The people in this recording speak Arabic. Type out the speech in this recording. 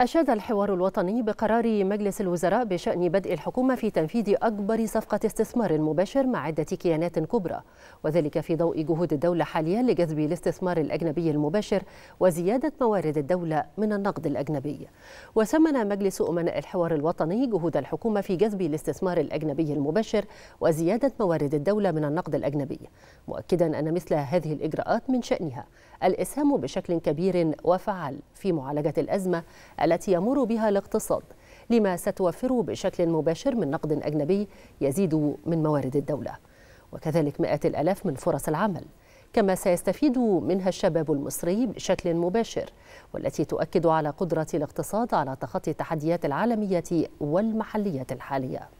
أشاد الحوار الوطني بقرار مجلس الوزراء بشأن بدء الحكومة في تنفيذ أكبر صفقة استثمار مباشر مع عدة كيانات كبرى، وذلك في ضوء جهود الدولة حاليا لجذب الاستثمار الأجنبي المباشر وزيادة موارد الدولة من النقد الأجنبي. وثمن مجلس أمناء الحوار الوطني جهود الحكومة في جذب الاستثمار الأجنبي المباشر وزيادة موارد الدولة من النقد الأجنبي، مؤكدا أن مثل هذه الإجراءات من شأنها الإسهام بشكل كبير وفعال في معالجة الأزمة التي يمر بها الاقتصاد، لما ستوفره بشكل مباشر من نقد أجنبي يزيد من موارد الدولة، وكذلك مئات الآلاف من فرص العمل، كما سيستفيد منها الشباب المصري بشكل مباشر، والتي تؤكد على قدرة الاقتصاد على تخطي التحديات العالمية والمحلية الحالية.